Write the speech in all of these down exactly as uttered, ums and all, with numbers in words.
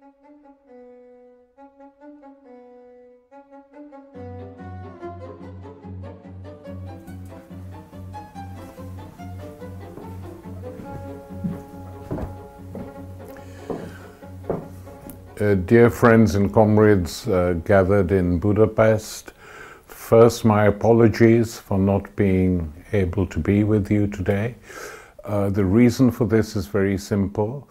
Uh, dear friends and comrades uh, gathered in Budapest, first my apologies for not being able to be with you today. Uh, the reason for this is very simple.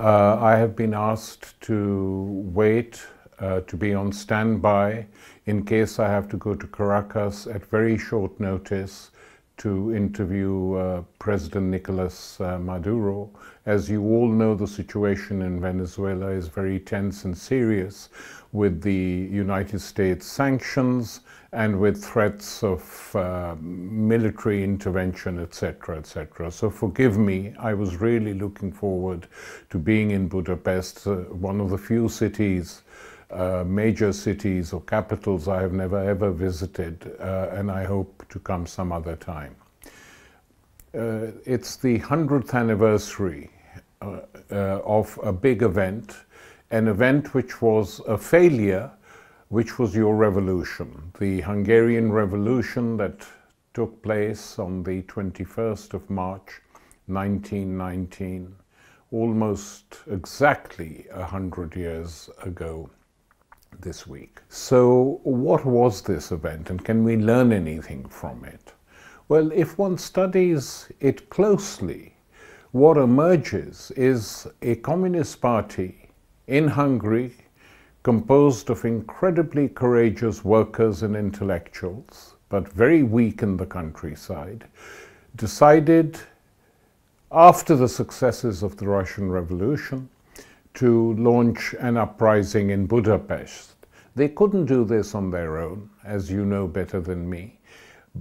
Uh, I have been asked to wait, uh, to be on standby in case I have to go to Caracas at very short notice to interview uh, President Nicolas uh, Maduro. As you all know, the situation in Venezuela is very tense and serious, with the United States sanctions and with threats of uh, military intervention, et cetera, et cetera. So forgive me, I was really looking forward to being in Budapest, uh, one of the few cities, Uh, major cities or capitals I have never ever visited, uh, and I hope to come some other time. Uh, it's the hundredth anniversary uh, uh, of a big event, an event which was a failure, which was your revolution, the Hungarian Revolution that took place on the twenty-first of March nineteen nineteen, almost exactly a hundred years ago this week. So what was this event, and can we learn anything from it? Well, if one studies it closely, what emerges is a communist party in Hungary composed of incredibly courageous workers and intellectuals, but very weak in the countryside, decided after the successes of the Russian Revolution to launch an uprising in Budapest. They couldn't do this on their own, as you know better than me,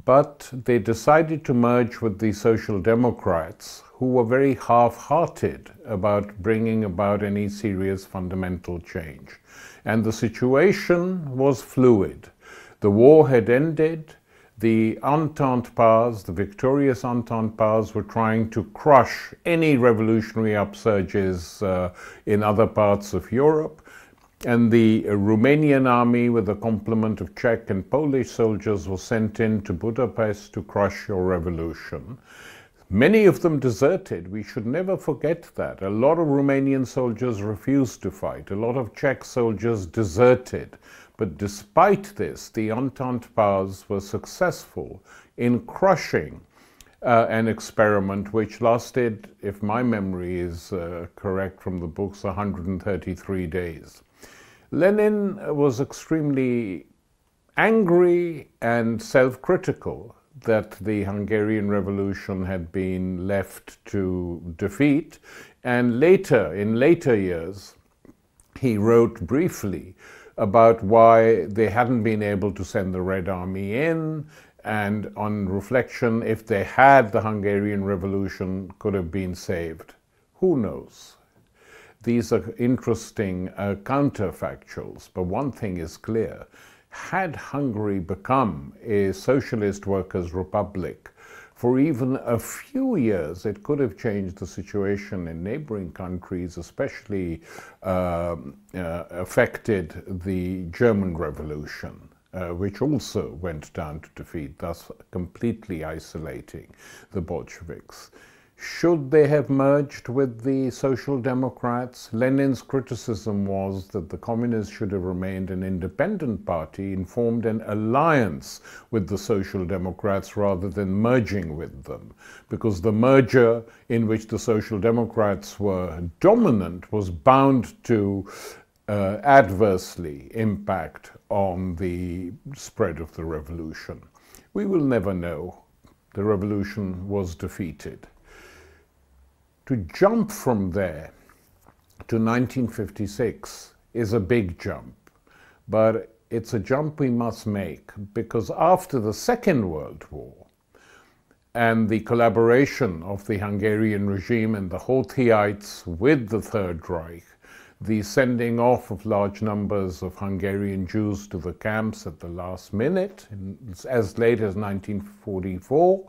but they decided to merge with the Social Democrats, who were very half-hearted about bringing about any serious fundamental change. And the situation was fluid. The war had ended. The Entente powers, the victorious Entente powers, were trying to crush any revolutionary upsurges uh, in other parts of Europe, and the Romanian army, with a complement of Czech and Polish soldiers, was sent in to Budapest to crush your revolution. Many of them deserted. We should never forget that. A lot of Romanian soldiers refused to fight. A lot of Czech soldiers deserted. But despite this, the Entente powers were successful in crushing uh, an experiment which lasted, if my memory is uh, correct from the books, one hundred thirty-three days. Lenin was extremely angry and self-critical that the Hungarian Revolution had been left to defeat, and later, in later years, he wrote briefly about why they hadn't been able to send the Red Army in, and on reflection, if they had, the Hungarian Revolution could have been saved. Who knows? These are interesting uh, counterfactuals, but one thing is clear. Had Hungary become a Socialist Workers' Republic, for even a few years, it could have changed the situation in neighboring countries, especially uh, uh, affected the German Revolution, uh, which also went down to defeat, thus completely isolating the Bolsheviks. Should they have merged with the Social Democrats? Lenin's criticism was that the Communists should have remained an independent party and formed an alliance with the Social Democrats rather than merging with them, because the merger in which the Social Democrats were dominant was bound to uh, adversely impact on the spread of the revolution. We will never know. The revolution was defeated. To jump from there to nineteen fifty-six is a big jump, but it's a jump we must make, because after the Second World War and the collaboration of the Hungarian regime and the Horthyites with the Third Reich, the sending off of large numbers of Hungarian Jews to the camps at the last minute, as late as nineteen forty-four,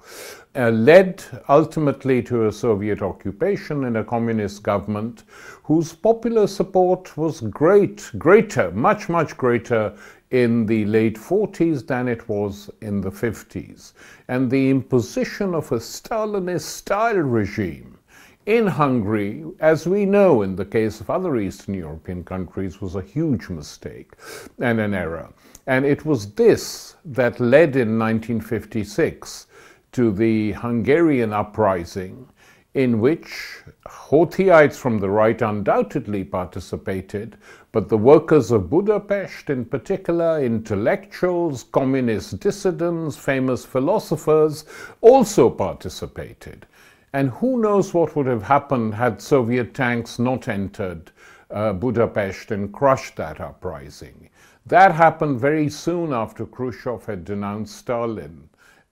uh, led ultimately to a Soviet occupation and a communist government whose popular support was great, greater, much, much greater in the late forties than it was in the fifties. And the imposition of a Stalinist-style regime in Hungary, as we know in the case of other Eastern European countries, was a huge mistake and an error. And it was this that led in nineteen fifty-six to the Hungarian uprising, in which Horthyites from the right undoubtedly participated, but the workers of Budapest in particular, intellectuals, communist dissidents, famous philosophers also participated. And who knows what would have happened had Soviet tanks not entered uh, Budapest and crushed that uprising. That happened very soon after Khrushchev had denounced Stalin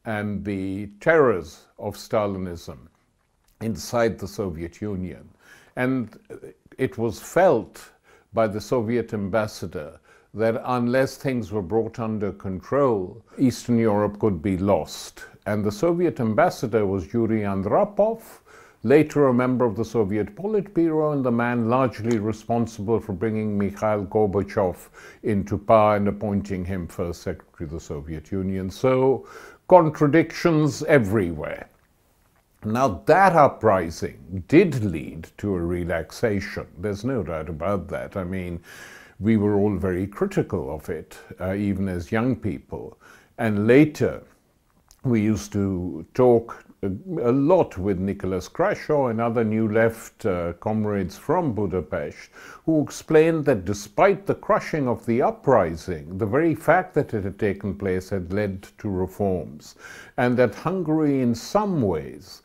and the terrors of Stalinism inside the Soviet Union. And it was felt by the Soviet ambassador that unless things were brought under control, Eastern Europe could be lost. And the Soviet ambassador was Yuri Andropov, later a member of the Soviet Politburo and the man largely responsible for bringing Mikhail Gorbachev into power and appointing him first secretary of the Soviet Union. So contradictions everywhere. Now that uprising did lead to a relaxation. There's no doubt about that. I mean, we were all very critical of it, uh, even as young people. And later, we used to talk a lot with Nicholas Krashaw and other New Left uh, comrades from Budapest, who explained that despite the crushing of the uprising, the very fact that it had taken place had led to reforms, and that Hungary in some ways,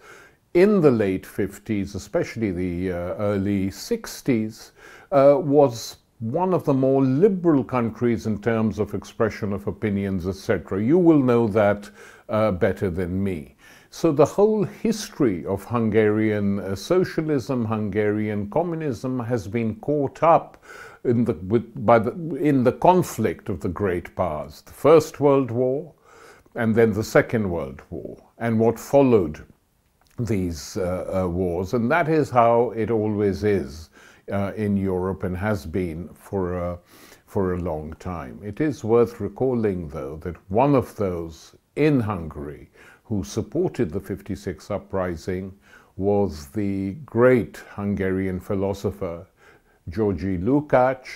in the late fifties, especially the uh, early sixties, uh, was one of the more liberal countries in terms of expression of opinions, et cetera. You will know that uh, better than me. So the whole history of Hungarian uh, socialism, Hungarian communism has been caught up in the, with, by the, in the conflict of the great powers, the First World War and then the Second World War, and what followed these uh, uh, wars. And that is how it always is. Uh, in Europe, and has been for a, for a long time. It is worth recalling, though, that one of those in Hungary who supported the fifty-six uprising was the great Hungarian philosopher Georgy Lukács,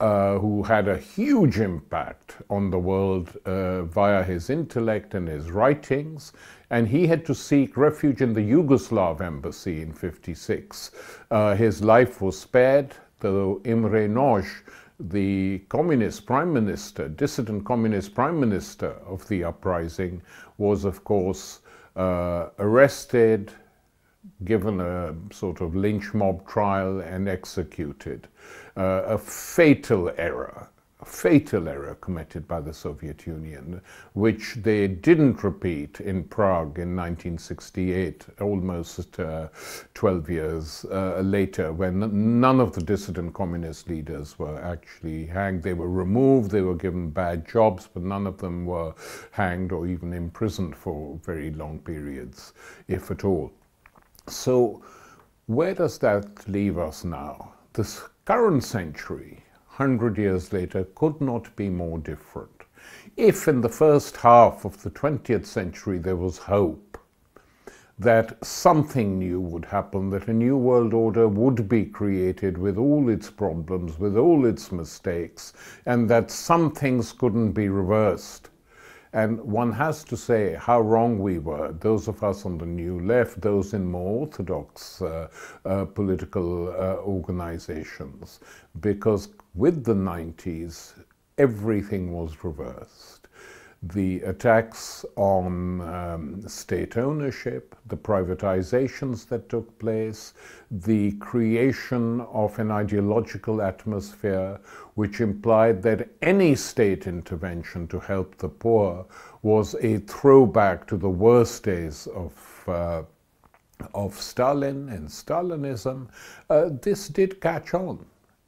uh, who had a huge impact on the world uh, via his intellect and his writings. And he had to seek refuge in the Yugoslav embassy in fifty-six. Uh, his life was spared, though Imre Nagy, the communist prime minister, dissident communist prime minister of the uprising, was of course uh, arrested, given a sort of lynch mob trial and executed. Uh, a fatal error. A fatal error committed by the Soviet Union, which they didn't repeat in Prague in nineteen sixty-eight, almost uh, twelve years uh, later, when none of the dissident communist leaders were actually hanged. They were removed, they were given bad jobs, but none of them were hanged or even imprisoned for very long periods, if at all. So where does that leave us now? This current century, one hundred years later, could not be more different. If in the first half of the twentieth century there was hope that something new would happen, that a new world order would be created with all its problems, with all its mistakes, and that some things couldn't be reversed. And one has to say how wrong we were, those of us on the New Left, those in more orthodox uh, uh, political uh, organizations, because with the nineties, everything was reversed. The attacks on um, state ownership, the privatizations that took place, the creation of an ideological atmosphere which implied that any state intervention to help the poor was a throwback to the worst days of uh, of Stalin and Stalinism, uh, this did catch on.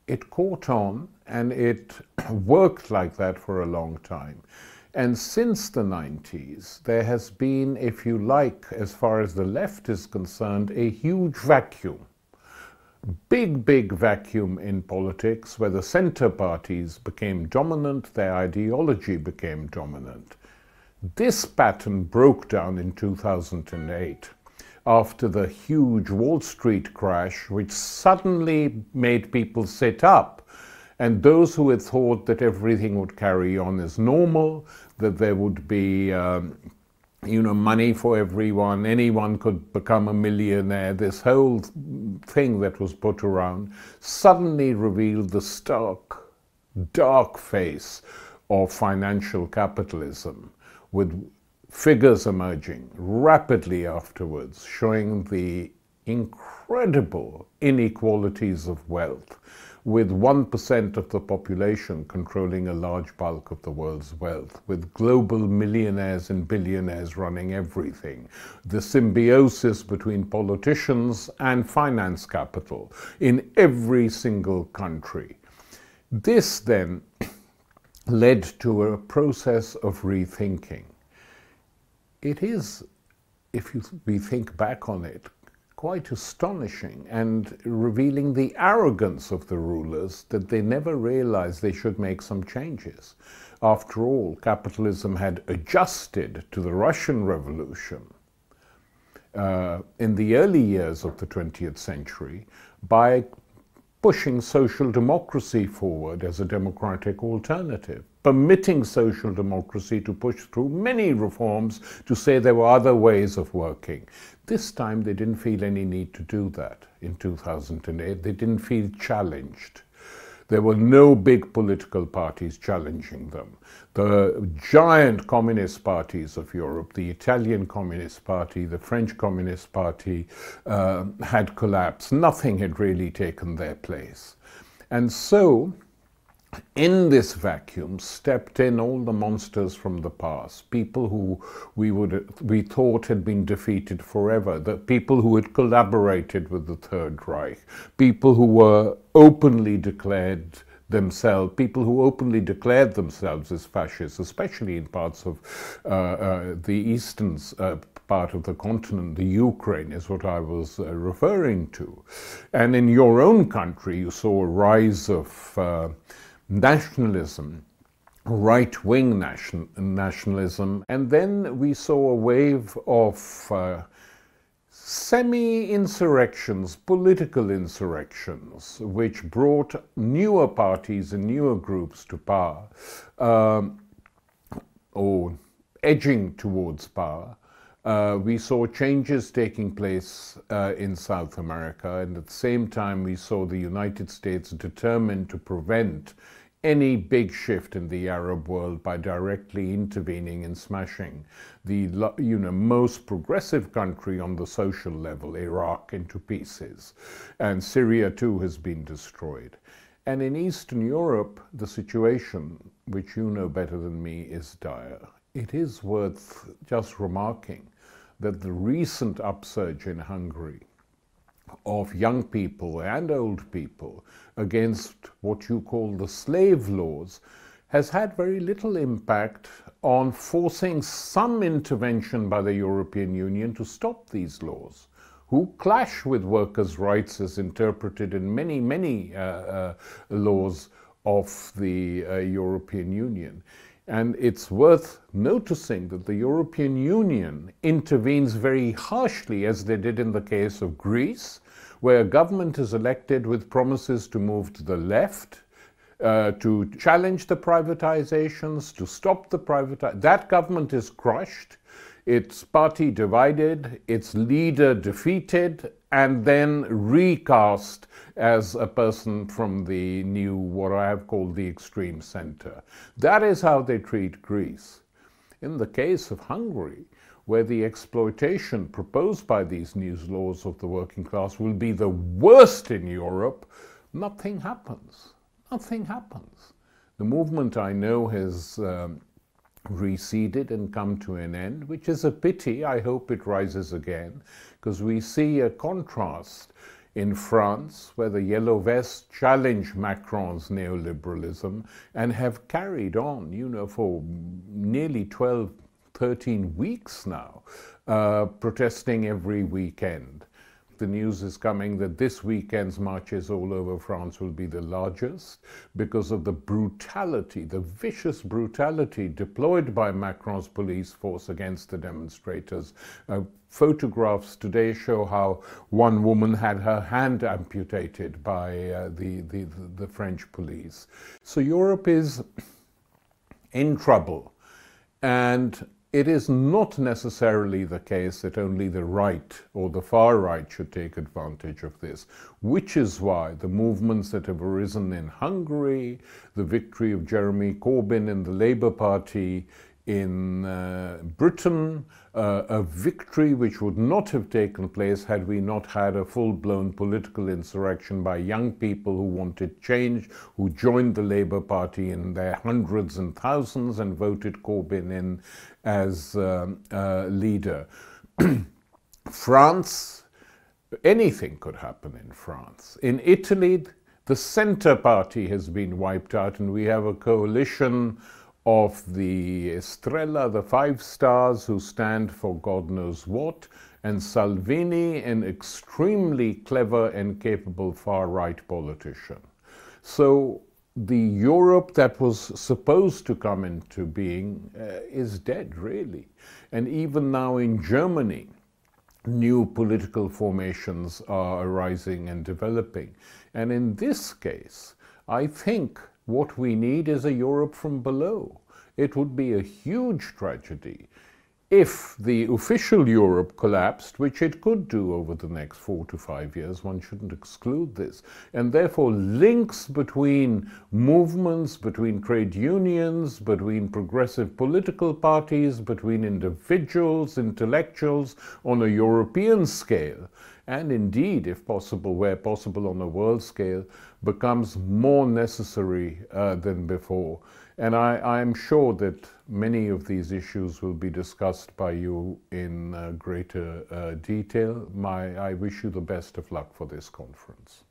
it caught on and it worked like that for a long time. And since the nineties, there has been, if you like, as far as the left is concerned, a huge vacuum. Big, big vacuum in politics where the center parties became dominant, their ideology became dominant. This pattern broke down in two thousand eight after the huge Wall Street crash, which suddenly made people sit up. And those who had thought that everything would carry on as normal, that there would be um, you know, money for everyone, anyone could become a millionaire, this whole thing that was put around, suddenly revealed the stark, dark face of financial capitalism, with figures emerging rapidly afterwards, showing the incredible inequalities of wealth, with one percent of the population controlling a large bulk of the world's wealth, with global millionaires and billionaires running everything, the symbiosis between politicians and finance capital in every single country. This then led to a process of rethinking. It is, if you, we think back on it, quite astonishing and revealing the arrogance of the rulers that they never realized they should make some changes. After all, capitalism had adjusted to the Russian Revolution uh, in the early years of the twentieth century by pushing social democracy forward as a democratic alternative, permitting social democracy to push through many reforms to say there were other ways of working. This time they didn't feel any need to do that. In two thousand eight, they didn't feel challenged. There were no big political parties challenging them. The giant communist parties of Europe, the Italian Communist Party, the French Communist Party, uh, had collapsed. Nothing had really taken their place. And so, in this vacuum, stepped in all the monsters from the past, people who we, would, we thought had been defeated forever, the people who had collaborated with the Third Reich, people who were openly declared themselves, people who openly declared themselves as fascists, especially in parts of uh, uh, the eastern uh, part of the continent, the Ukraine is what I was uh, referring to. And in your own country, you saw a rise of uh, nationalism, right-wing nation nationalism, and then we saw a wave of uh, semi-insurrections, political insurrections, which brought newer parties and newer groups to power, um, or edging towards power. Uh, we saw changes taking place uh, in South America, and at the same time we saw the United States determined to prevent any big shift in the Arab world by directly intervening and smashing the you know, most progressive country on the social level, Iraq, into pieces. And Syria too has been destroyed. And in Eastern Europe, the situation, which you know better than me, is dire. It is worth just remarking that the recent upsurge in Hungary of young people and old people against what you call the slave laws has had very little impact on forcing some intervention by the European Union to stop these laws, who clash with workers' rights as interpreted in many, many uh, uh, laws of the uh, European Union. And it's worth noticing that the European Union intervenes very harshly, as they did in the case of Greece, where a government is elected with promises to move to the left, uh, to challenge the privatizations, to stop the privatizations. That government is crushed, its party divided, its leader defeated, and then recast as a person from the new, what I have called the extreme center. That is how they treat Greece. In the case of Hungary, where the exploitation proposed by these new laws of the working class will be the worst in Europe, nothing happens. Nothing happens. The movement, I know, has um, receded and come to an end, which is a pity. I hope it rises again, because we see a contrast in France, where the Yellow Vests challenged Macron's neoliberalism and have carried on, you know, for nearly twelve, thirteen weeks now, uh, protesting every weekend. The news is coming that this weekend's marches all over France will be the largest because of the brutality, the vicious brutality deployed by Macron's police force against the demonstrators. Uh, photographs today show how one woman had her hand amputated by uh, the, the, the French police. So Europe is in trouble, and it is not necessarily the case that only the right or the far right should take advantage of this, which is why the movements that have arisen in Hungary, the victory of Jeremy Corbyn in the Labour Party in uh, Britain, uh, a victory which would not have taken place had we not had a full-blown political insurrection by young people who wanted change, who joined the Labour Party in their hundreds and thousands and voted Corbyn in as um, uh, leader. France, anything could happen in France. In Italy, the Centre Party has been wiped out, and we have a coalition of the Estrella, the Five Stars, who stand for God knows what, and Salvini, an extremely clever and capable far-right politician. So the Europe that was supposed to come into being uh, is dead, really. And even now in Germany, new political formations are arising and developing. And in this case, I think what we need is a Europe from below. It would be a huge tragedy if the official Europe collapsed, which it could do over the next four to five years. One shouldn't exclude this. And therefore, links between movements, between trade unions, between progressive political parties, between individuals, intellectuals on a European scale, and indeed, if possible, where possible on a world scale, becomes more necessary uh, than before. And I, I'm sure that many of these issues will be discussed by you in uh, greater uh, detail. My, I wish you the best of luck for this conference.